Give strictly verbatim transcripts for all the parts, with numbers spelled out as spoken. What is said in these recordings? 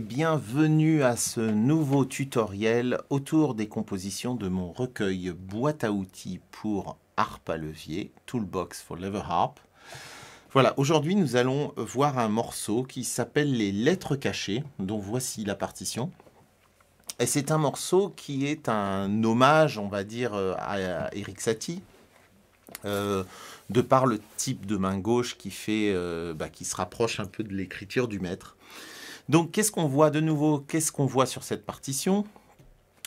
et bienvenue à ce nouveau tutoriel autour des compositions de mon recueil boîte à outils pour harpe à levier, Toolbox for Lever Harp. Voilà, aujourd'hui nous allons voir un morceau qui s'appelle Les Lettres Cachées, dont voici la partition. Et c'est un morceau qui est un hommage, on va dire, à Eric Satie. Euh, de par le type de main gauche qui, fait, euh, bah, qui se rapproche un peu de l'écriture du maître. Donc qu'est-ce qu'on voit de nouveau? Qu'est-ce qu'on voit sur cette partition?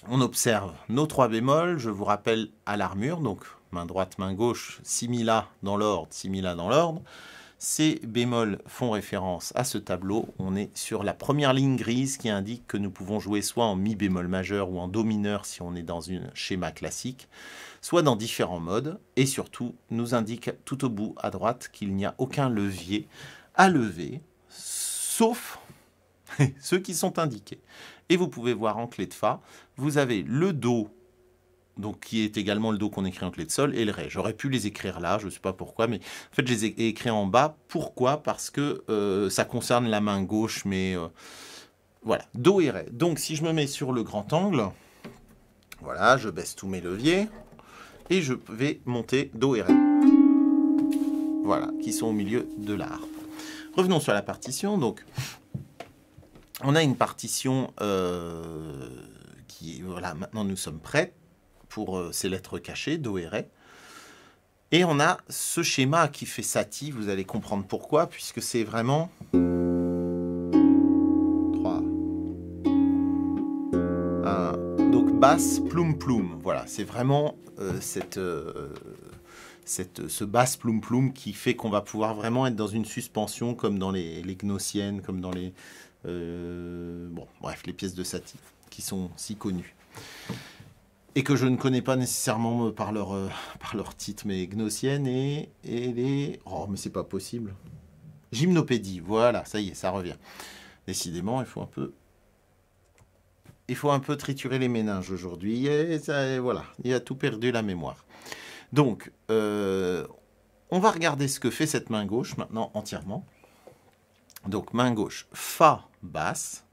On observe nos trois bémols, je vous rappelle à l'armure, donc main droite, main gauche, simila dans l'ordre, simila dans l'ordre. Ces bémols font référence à ce tableau. On est sur la première ligne grise qui indique que nous pouvons jouer soit en mi bémol majeur ou en do mineur si on est dans un schéma classique, soit dans différents modes, et surtout nous indique tout au bout à droite qu'il n'y a aucun levier à lever, sauf ceux qui sont indiqués. Et vous pouvez voir en clé de fa, vous avez le do, donc qui est également le do qu'on écrit en clé de sol, et le ré. J'aurais pu les écrire là, je ne sais pas pourquoi, mais en fait je les ai écrits en bas. Pourquoi? Parce que euh, ça concerne la main gauche, mais euh, voilà, do et ré. Donc si je me mets sur le grand angle, voilà, je baisse tous mes leviers, et je vais monter do et ré, voilà, qui sont au milieu de la harpe. Revenons sur la partition, donc on a une partition euh, qui, voilà, maintenant nous sommes prêts pour ces lettres cachées, do et ré. Et on a ce schéma qui fait Satie, vous allez comprendre pourquoi, puisque c'est vraiment trois, un, donc basse, ploum ploum. Voilà, c'est vraiment euh, cette, euh, cette, ce basse ploum ploum qui fait qu'on va pouvoir vraiment être dans une suspension comme dans les, les Gnossiennes, comme dans les, euh, bon, bref, les pièces de Satie qui sont si connues. Et que je ne connais pas nécessairement par leur, euh, par leur titre, mais Gnossienne et, et les... Oh, mais c'est pas possible. Gymnopédie, voilà, ça y est, ça revient. Décidément, il faut un peu... Il faut un peu triturer les méninges aujourd'hui. Et ça, voilà, il a tout perdu la mémoire. Donc, euh, on va regarder ce que fait cette main gauche, maintenant, entièrement. Donc, main gauche, fa, basse,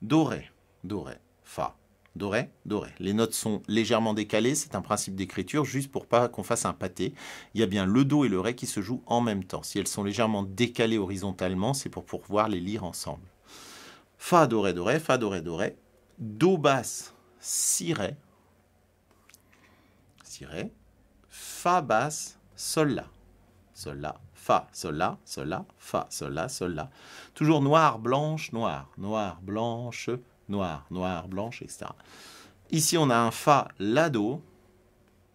do, ré, do, ré, fa. Do, ré, do, ré. Les notes sont légèrement décalées, c'est un principe d'écriture, juste pour pas qu'on fasse un pâté. Il y a bien le do et le ré qui se jouent en même temps. Si elles sont légèrement décalées horizontalement, c'est pour pouvoir les lire ensemble. Fa, do, ré, do, ré, fa, do, ré, do, ré. Do basse, si, ré. Si, ré. Fa basse, sol, la. Sol, la. Fa, sol, la, sol, la. Fa, sol, la, sol, la. Toujours noir, blanche, noir. Noir, blanche, noir, noir, blanche, et cetera. Ici, on a un fa, la, do,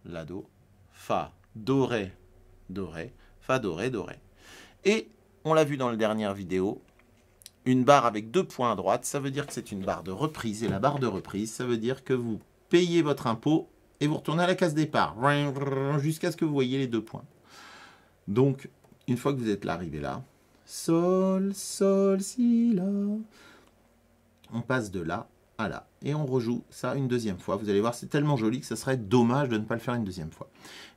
la, do, fa, do, ré, do, ré, fa, do, ré, do, ré. Et on l'a vu dans la dernière vidéo, une barre avec deux points à droite, ça veut dire que c'est une barre de reprise, et la barre de reprise, ça veut dire que vous payez votre impôt et vous retournez à la case départ, jusqu'à ce que vous voyez les deux points. Donc, une fois que vous êtes là, arrivé là, sol, sol, si, la... On passe de là à là. Et on rejoue ça une deuxième fois. Vous allez voir, c'est tellement joli que ce serait dommage de ne pas le faire une deuxième fois.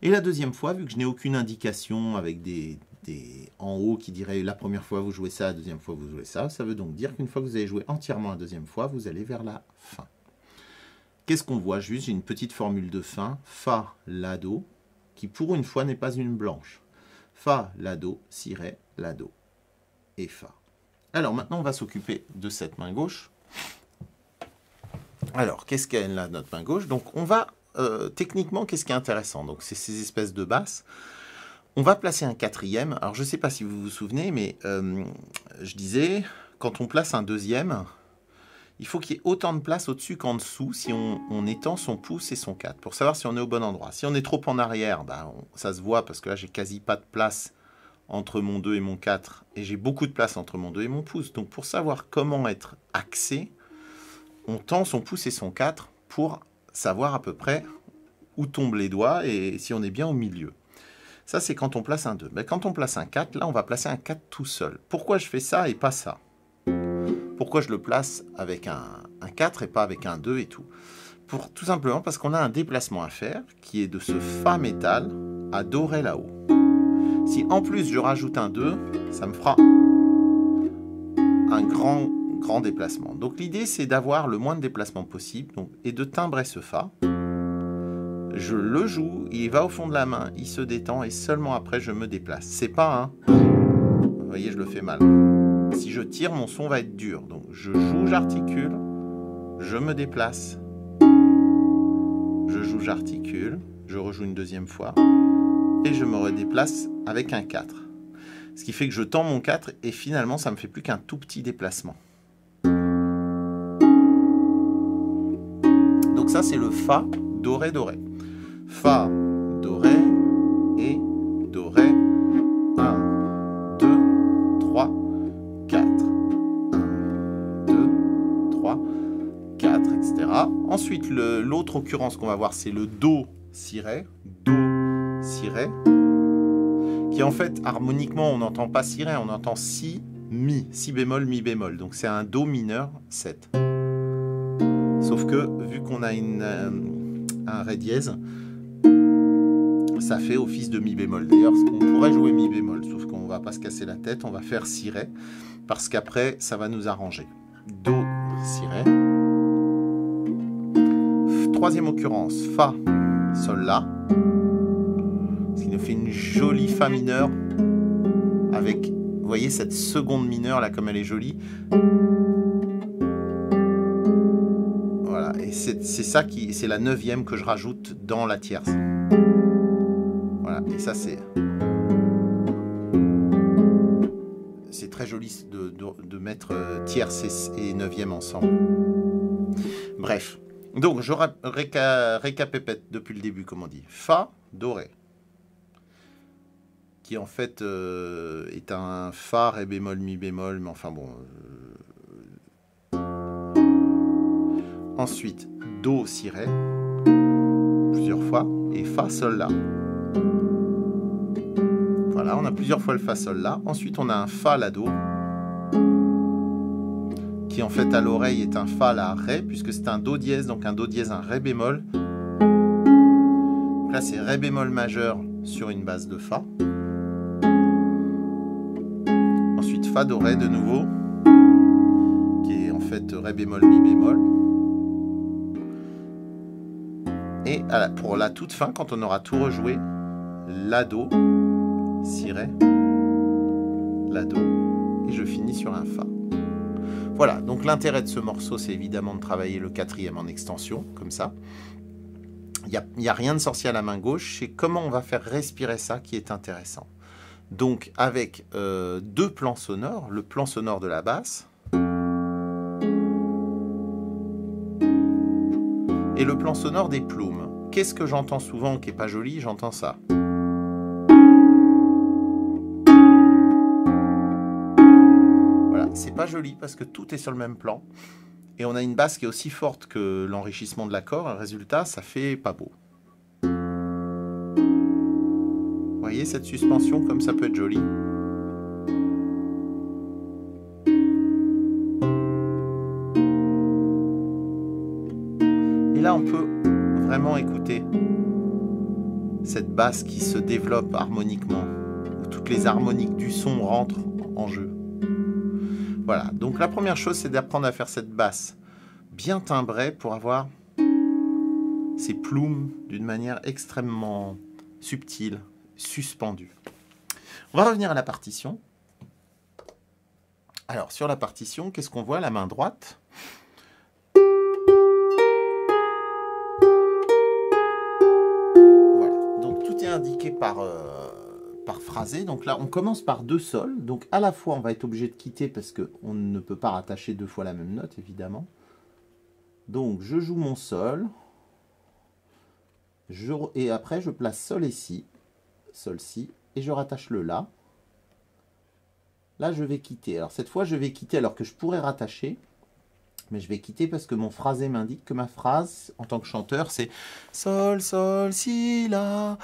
Et la deuxième fois, vu que je n'ai aucune indication avec des, des en haut qui dirait la première fois vous jouez ça, la deuxième fois vous jouez ça, ça veut donc dire qu'une fois que vous avez joué entièrement la deuxième fois, vous allez vers la fin. Qu'est-ce qu'on voit? Juste, j'ai une petite formule de fin. Fa, la, do, qui pour une fois n'est pas une blanche. Fa, la, do, si, ré, la, do, et fa. Alors maintenant, on va s'occuper de cette main gauche. Alors, qu'est-ce qu'elle a, notre main gauche? Donc, on va, euh, techniquement, qu'est-ce qui est intéressant? Donc, c'est ces espèces de basses. On va placer un quatrième. Alors, je ne sais pas si vous vous souvenez, mais euh, je disais, quand on place un deuxième, il faut qu'il y ait autant de place au-dessus qu'en dessous si on, on étend son pouce et son quatre, pour savoir si on est au bon endroit. Si on est trop en arrière, bah, on, ça se voit, parce que là, j'ai quasi pas de place entre mon deux et mon quatre, et j'ai beaucoup de place entre mon deux et mon pouce. Donc, pour savoir comment être axé, on tend son pouce et son quatre pour savoir à peu près où tombent les doigts et si on est bien au milieu. Ça, c'est quand on place un deux. Mais quand on place un quatre, là, on va placer un quatre tout seul. Pourquoi je fais ça et pas ça? Pourquoi je le place avec un, un quatre et pas avec un deux et tout? Pour, tout simplement parce qu'on a un déplacement à faire qui est de ce fa métal à do ré là-haut. Si en plus je rajoute un deux, ça me fera un grand... grand déplacement. Donc l'idée c'est d'avoir le moins de déplacement possible donc, et de timbrer ce Fa. Je le joue, il va au fond de la main, il se détend et seulement après je me déplace. C'est pas un... Vous voyez, je le fais mal. Si je tire, mon son va être dur. Donc je joue, j'articule, je me déplace. Je joue, j'articule, je rejoue une deuxième fois et je me redéplace avec un quatre. Ce qui fait que je tends mon quatre et finalement ça me fait plus qu'un tout petit déplacement. Donc ça c'est le Fa doré doré. Fa doré et doré. un, deux, trois, quatre, un, deux, trois, quatre, et cetera. Ensuite l'autre occurrence qu'on va voir c'est le Do si Ré. Do si Ré. Qui en fait harmoniquement on n'entend pas si Ré, on entend si, mi, si bémol, mi bémol, donc c'est un Do mineur sept. Sauf que vu qu'on a une, euh, un Ré dièse, ça fait office de mi bémol. D'ailleurs on pourrait jouer mi bémol, sauf qu'on ne va pas se casser la tête, on va faire si Ré, parce qu'après ça va nous arranger. Do, si Ré. Troisième occurrence, Fa, Sol, La. Il nous fait une jolie Fa mineure avec, vous voyez, cette seconde mineure là, comme elle est jolie. Voilà, et c'est ça qui, c'est la neuvième que je rajoute dans la tierce. Voilà, et ça c'est... C'est très joli de, de, de mettre tierce et neuvième ensemble. Bref, donc je réca, récapépète depuis le début, comme on dit. Fa, doré. Qui en fait euh, est un Fa, Ré bémol, Mi bémol, mais enfin bon. Euh... Ensuite, Do, Si, Ré, plusieurs fois, et Fa, Sol, La. Voilà, on a plusieurs fois le Fa, Sol, La. Ensuite, on a un Fa, La, Do, qui en fait à l'oreille est un Fa, La, Ré, puisque c'est un Do dièse, donc un Do dièse, un Ré bémol. Donc là, c'est Ré bémol majeur sur une base de Fa. Fa doré de nouveau, qui est en fait Ré bémol, Mi bémol. Et pour la toute fin, quand on aura tout rejoué, La, Do, Si, Ré, La, Do, et je finis sur un Fa. Voilà, donc l'intérêt de ce morceau, c'est évidemment de travailler le quatrième en extension, comme ça. Il n'y a, a rien de sorcier à la main gauche, c'est comment on va faire respirer ça qui est intéressant. Donc avec euh, deux plans sonores, le plan sonore de la basse et le plan sonore des plumes. Qu'est-ce que j'entends souvent qui n'est pas joli? J'entends ça. Voilà, c'est pas joli parce que tout est sur le même plan et on a une basse qui est aussi forte que l'enrichissement de l'accord. Résultat, ça fait pas beau. Vous voyez cette suspension, comme ça peut être joli. Et là, on peut vraiment écouter cette basse qui se développe harmoniquement, où toutes les harmoniques du son rentrent en jeu. Voilà, donc la première chose, c'est d'apprendre à faire cette basse bien timbrée pour avoir ces plumes d'une manière extrêmement subtile. Suspendu. On va revenir à la partition. Alors, sur la partition, qu'est-ce qu'on voit? La main droite. Voilà. Donc, tout est indiqué par, euh, par phrasé. Donc là, on commence par deux sols. Donc, à la fois, on va être obligé de quitter parce qu'on ne peut pas rattacher deux fois la même note, évidemment. Donc, je joue mon sol. Je, et après, je place sol et si. Sol, si, et je rattache le La. Là, je vais quitter. Alors, cette fois, je vais quitter alors que je pourrais rattacher, mais je vais quitter parce que mon phrasé m'indique que ma phrase, en tant que chanteur, c'est Sol, Sol, Si, La,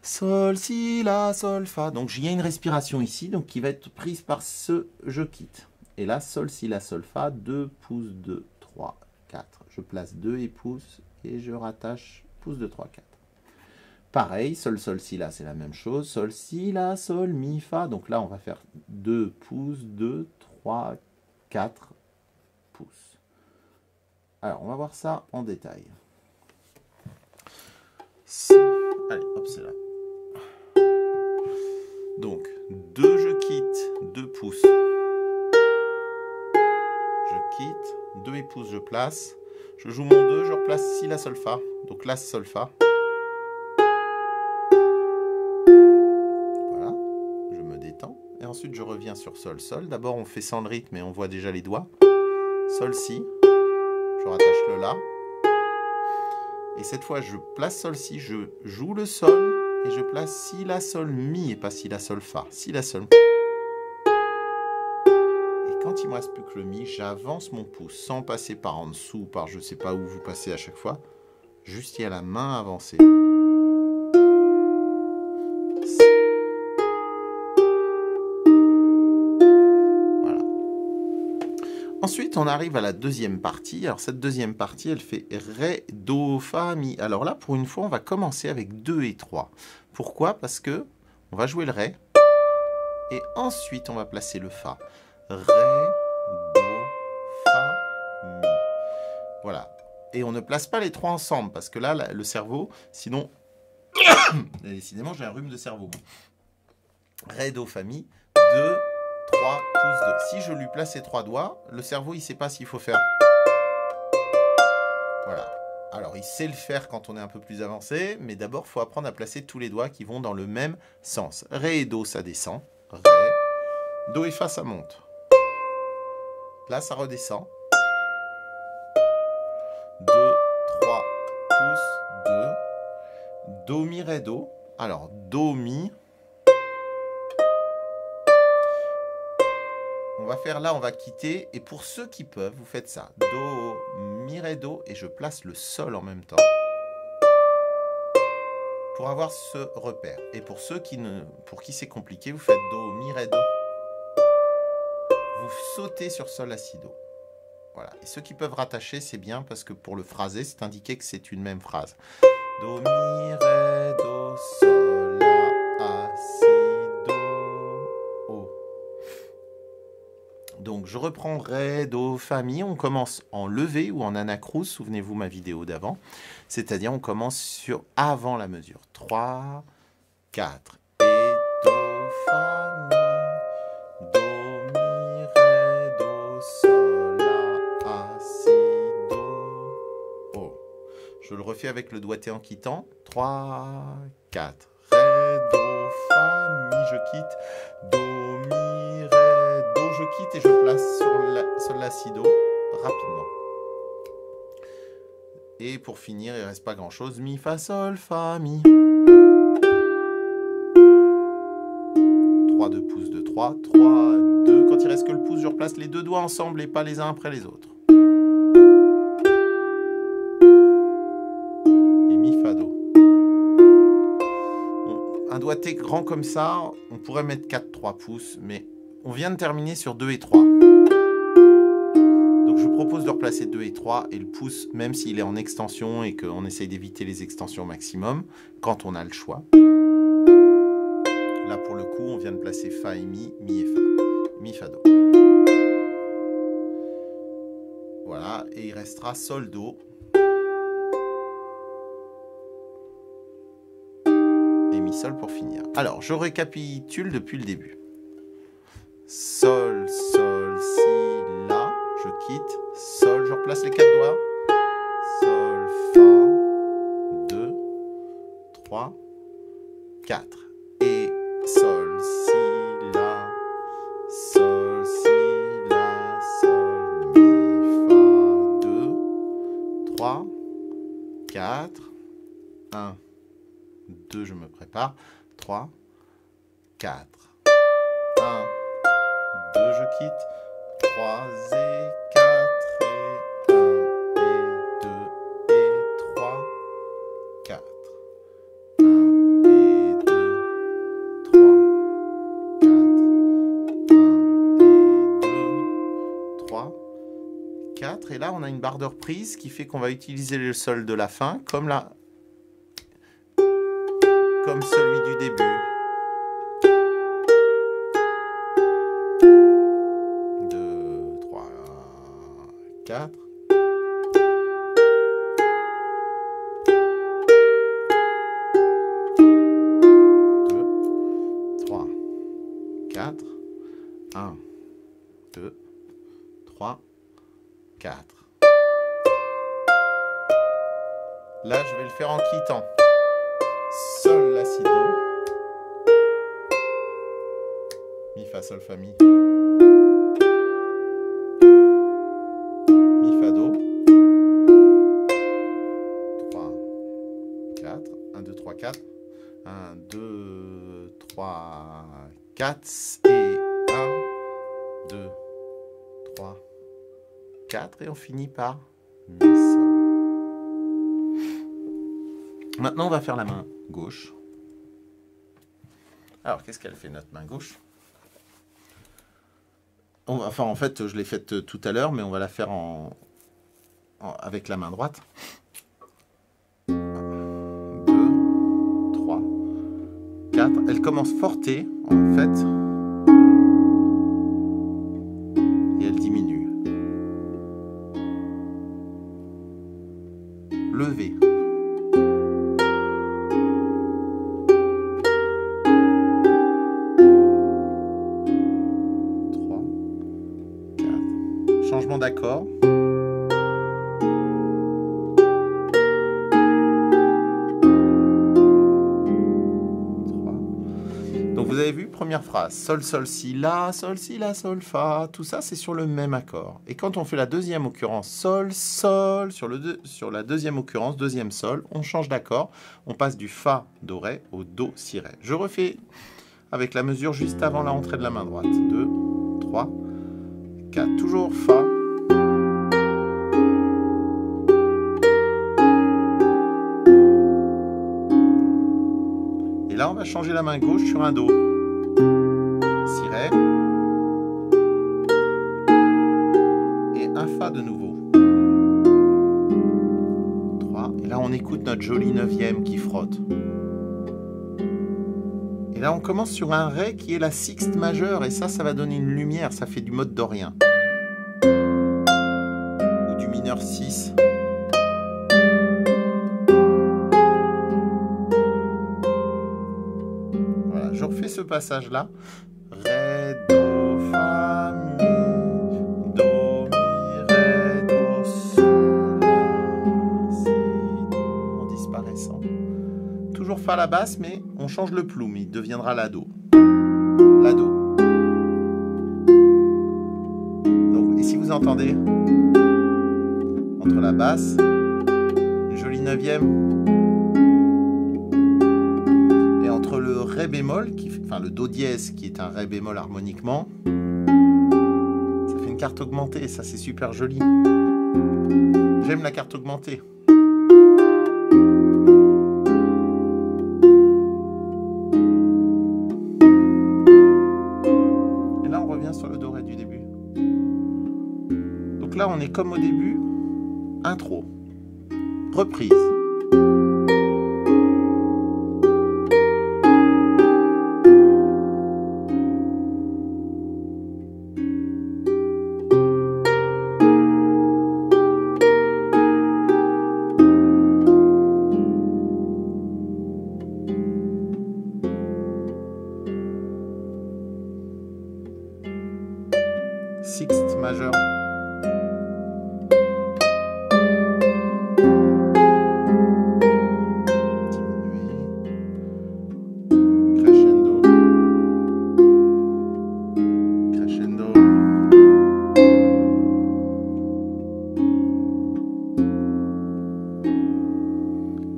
Sol, Si, La, Sol, Fa. Donc, il y a une respiration ici, donc qui va être prise par ce je quitte. Et là, Sol, Si, La, Sol, Fa, deux, pouces, deux, trois, quatre. Je place deux et pouces, et je rattache pouces, deux, trois, quatre. Pareil, Sol, Sol, Si, La, c'est la même chose. Sol, Si, La, Sol, Mi, Fa. Donc là, on va faire deux pouces, deux, trois, quatre, pouces. Alors, on va voir ça en détail. Si. Allez, hop, c'est là. Donc, deux, je quitte, deux pouces. Je quitte, deux et pouces, je place. Je joue mon deux, je replace si la sol fa. Donc la sol fa. Voilà, je me détends. Et ensuite, je reviens sur sol, sol. D'abord, on fait sans le rythme et on voit déjà les doigts. Sol, si. Je rattache le la. Et cette fois, je place sol, si. Je joue le sol et je place si, la, sol, mi. Et pas si, la, sol, fa. Si, la, sol. Et quand il me reste plus que le mi, j'avance mon pouce sans passer par en dessous, par je sais pas où vous passez à chaque fois. Juste il y a la main avancée. Ensuite, on arrive à la deuxième partie. Alors, cette deuxième partie, elle fait Ré, Do, Fa, Mi. Alors là, pour une fois, on va commencer avec deux et trois. Pourquoi? Parce que on va jouer le Ré. Et ensuite, on va placer le Fa. Ré, Do, Fa, Mi. Voilà. Et on ne place pas les trois ensemble, parce que là, le cerveau, sinon... Décidément, j'ai un rhume de cerveau. Ré, Do, Fa, Mi. deux, trois, pouces, deux. Si je lui place ces trois doigts, le cerveau, il ne sait pas s'il faut faire. Voilà. Alors, il sait le faire quand on est un peu plus avancé, mais d'abord, il faut apprendre à placer tous les doigts qui vont dans le même sens. Ré et Do, ça descend. Ré. Do et Fa, ça monte. Là, ça redescend. deux, trois, pouces, deux. Do, Mi, Ré, Do. Alors, Do, Mi... On va faire là, on va quitter, et pour ceux qui peuvent, vous faites ça. Do, Mi, Ré, Do, et je place le sol en même temps. Pour avoir ce repère. Et pour ceux qui ne, pour qui c'est compliqué, vous faites Do, Mi, Ré, Do. Vous sautez sur sol à si do. Voilà. Et ceux qui peuvent rattacher, c'est bien, parce que pour le phraser, c'est indiqué que c'est une même phrase. Do, Mi, Ré, Do, sol, la, a, si. Donc, je reprends Ré, Do, Fa, Mi. On commence en levé ou en anacrouse. Souvenez-vous ma vidéo d'avant. C'est-à-dire, on commence sur avant la mesure. trois, quatre. Et Do, Fa, Mi. Do, Mi, Ré, Do, Sol, La, A, Si, Do, O. Je le refais avec le doigté en quittant. trois, quatre. Ré, Do, Fa, Mi. Je quitte. Do, je quitte et je place sur la, sur la si do rapidement. Et pour finir, il ne reste pas grand chose. Mi, fa, sol, fa, mi. trois, deux pouces, deux, trois. trois, deux. Quand il reste que le pouce, je replace les deux doigts ensemble et pas les uns après les autres. Et mi, fa, do. Un doigté grand comme ça, on pourrait mettre quatre, trois pouces, mais... On vient de terminer sur deux et trois. Donc je propose de replacer deux et trois et le pouce, même s'il est en extension et qu'on essaye d'éviter les extensions au maximum, quand on a le choix. Là pour le coup, on vient de placer Fa et Mi, Mi et Fa, Mi, Fa, Do. Voilà, et il restera Sol, Do. Et Mi, Sol pour finir. Alors, je récapitule depuis le début. Sol, sol, si, la, je quitte, sol, je replace les quatre doigts, sol, fa, deux, trois, quatre, et sol, si, la, sol, si, la, sol, mi, fa, deux, trois, quatre, un, deux, je me prépare, trois, quatre. deux, je quitte, trois et quatre, et un, et deux, et trois, quatre, un et deux, trois, quatre, un et deux, trois, quatre, et là on a une barre de reprise qui fait qu'on va utiliser le sol de la fin comme la, comme celui du début. quatre. deux, trois, quatre, un, deux, trois, quatre. Là, je vais le faire en quittant. Sol, la, si, do. Mi, fa, sol, fa, mi. Mi, fa, do. trois, quatre. un, deux, trois, quatre. un, deux, trois, quatre. Et un, deux, trois, quatre. Et on finit par mi, sol. Maintenant, on va faire la main gauche. Alors, qu'est-ce qu'elle fait, notre main gauche? On, enfin, en fait, je l'ai faite tout à l'heure, mais on va la faire en, en, avec la main droite. un, deux, trois, quatre. Elle commence forte, en fait. Lever, trois, quatre, changement d'accord, donc vous avez vu, première phrase, sol, sol, si, la, sol, si, la, sol, fa, tout ça c'est sur le même accord. Et quand on fait la deuxième occurrence, sol, sol, sur, le deux, sur la deuxième occurrence, deuxième sol, on change d'accord, on passe du fa, do, ré au do, si, ré. Je refais avec la mesure juste avant la rentrée de la main droite. deux, trois, quatre, toujours fa, et là on va changer la main gauche sur un do. Si, ré, et un fa de nouveau, trois, et là on écoute notre jolie neuvième qui frotte, et là on commence sur un ré qui est la sixte majeure, et ça, ça va donner une lumière, ça fait du mode dorien, ou du mineur six, voilà, je refais ce passage là, ré, do, fa, mi, do, mi, ré, do, sol, la, si, do, en disparaissant. Toujours fa à la basse, mais on change le plume, il deviendra la do. La do. Donc, et si vous entendez, entre la basse, une jolie neuvième, et entre le ré bémol, qui fait Enfin, le do dièse qui est un ré bémol harmoniquement, ça fait une carte augmentée, et ça c'est super joli. J'aime la carte augmentée. Et là on revient sur le do ré du début. Donc là on est comme au début, intro, reprise. Sixte majeur, diminué, crescendo, crescendo,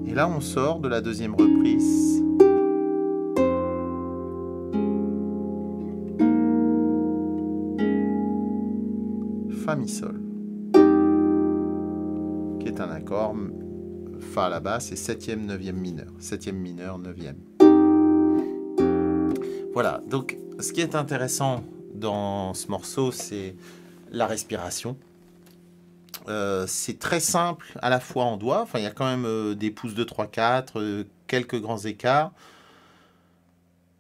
et là on sort de la deuxième reprise. Fa, mi, sol, qui est un accord fa à la basse et septième, neuvième mineur, septième mineur, neuvième. Voilà, donc ce qui est intéressant dans ce morceau, c'est la respiration. Euh, c'est très simple à la fois en doigts, enfin il y a quand même euh, des pouces de trois quatre, euh, quelques grands écarts.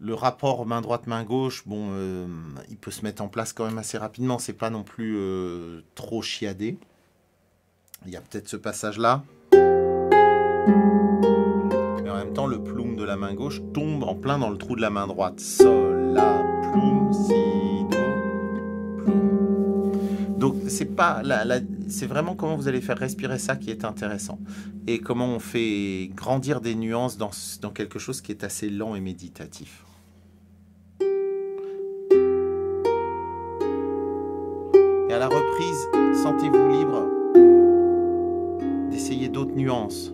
Le rapport main droite, main gauche, bon, euh, il peut se mettre en place quand même assez rapidement. C'est pas non plus euh, trop chiadé. Il y a peut-être ce passage-là. Mais en même temps, le plume de la main gauche tombe en plein dans le trou de la main droite. Sol, la, plume, si, do, plume. Donc, c'est pas la, la, c'est vraiment comment vous allez faire respirer ça qui est intéressant. Et comment on fait grandir des nuances dans, dans quelque chose qui est assez lent et méditatif. Et à la reprise, sentez-vous libre d'essayer d'autres nuances.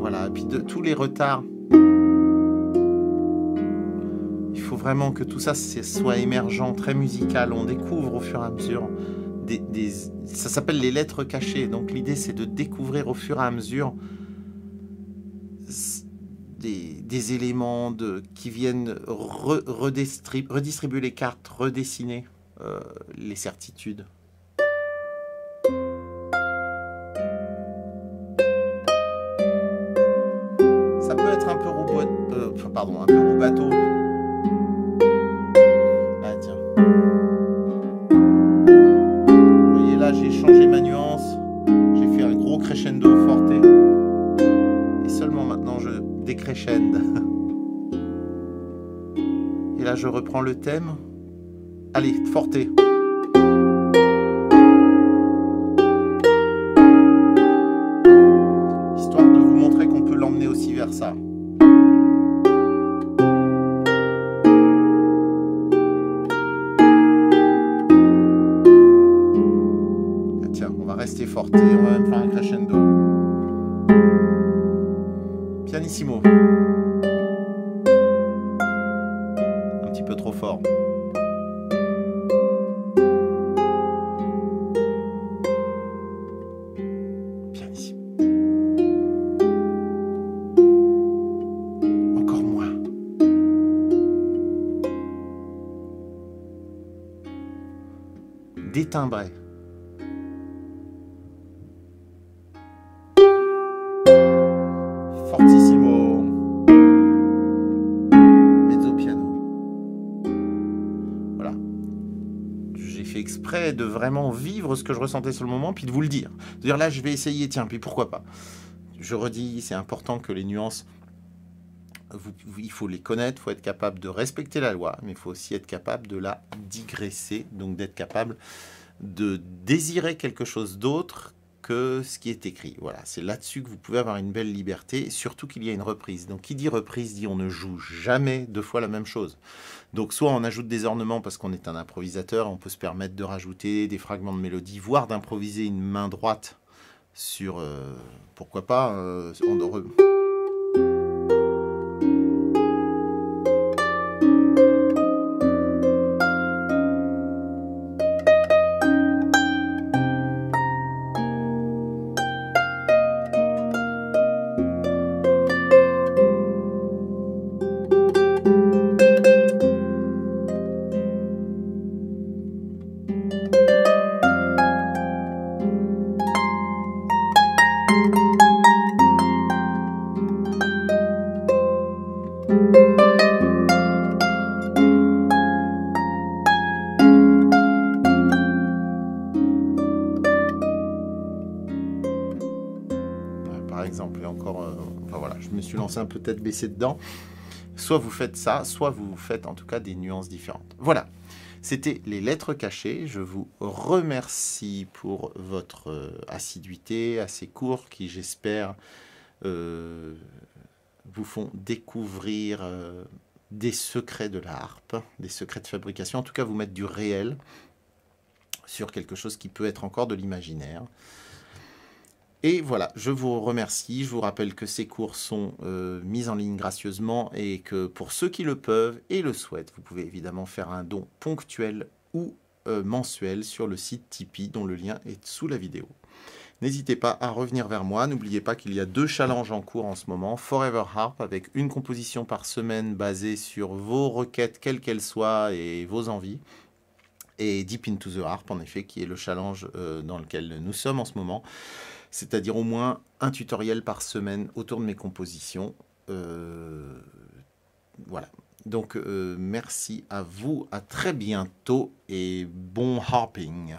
Voilà, et puis de tous les retards, il faut vraiment que tout ça soit émergent, très musical. On découvre au fur et à mesure. Des, des, ça s'appelle les lettres cachées. Donc l'idée, c'est de découvrir au fur et à mesure Des, des éléments de, qui viennent re, redistribuer, redistribuer les cartes, redessiner euh, les certitudes. Ça peut être un peu robot, euh, pardon, un peu robato. Ah tiens. Vous voyez là, j'ai changé ma nuance, j'ai fait un gros crescendo forte. Et seulement maintenant je décrescende. Et là je reprends le thème. Allez, forte. Histoire de vous montrer qu'on peut l'emmener aussi vers ça. Et tiens, on va rester forte, on va même faire un crescendo. Pianissimo. Un petit peu trop fort. Pianissimo. Encore moins. Détimbré. Exprès de vraiment vivre ce que je ressentais sur le moment, puis de vous le dire. De dire là, je vais essayer, tiens, puis pourquoi pas. Je redis, c'est important que les nuances, vous, vous, il faut les connaître, il faut être capable de respecter la loi, mais il faut aussi être capable de la digresser, donc d'être capable de désirer quelque chose d'autre que ce qui est écrit. Voilà, c'est là-dessus que vous pouvez avoir une belle liberté, surtout qu'il y a une reprise. Donc qui dit reprise dit on ne joue jamais deux fois la même chose. Donc soit on ajoute des ornements parce qu'on est un improvisateur, on peut se permettre de rajouter des fragments de mélodie, voire d'improviser une main droite sur, euh, pourquoi pas, euh, on re... un peu tête baissée dedans. Soit vous faites ça, soit vous faites en tout cas des nuances différentes. Voilà, c'était les lettres cachées. Je vous remercie pour votre assiduité à ces cours qui, j'espère, euh, vous font découvrir euh, des secrets de la harpe, des secrets de fabrication, en tout cas vous mettre du réel sur quelque chose qui peut être encore de l'imaginaire. Et voilà, je vous remercie, je vous rappelle que ces cours sont euh, mis en ligne gracieusement et que pour ceux qui le peuvent et le souhaitent, vous pouvez évidemment faire un don ponctuel ou euh, mensuel sur le site Tipeee dont le lien est sous la vidéo. N'hésitez pas à revenir vers moi, n'oubliez pas qu'il y a deux challenges en cours en ce moment, Forever Harp avec une composition par semaine basée sur vos requêtes, quelles qu'elles soient, et vos envies. Et Deep into the Harp, en effet, qui est le challenge euh, dans lequel nous sommes en ce moment. C'est-à-dire au moins un tutoriel par semaine autour de mes compositions. Euh, voilà. Donc, euh, merci à vous, à très bientôt et bon harping.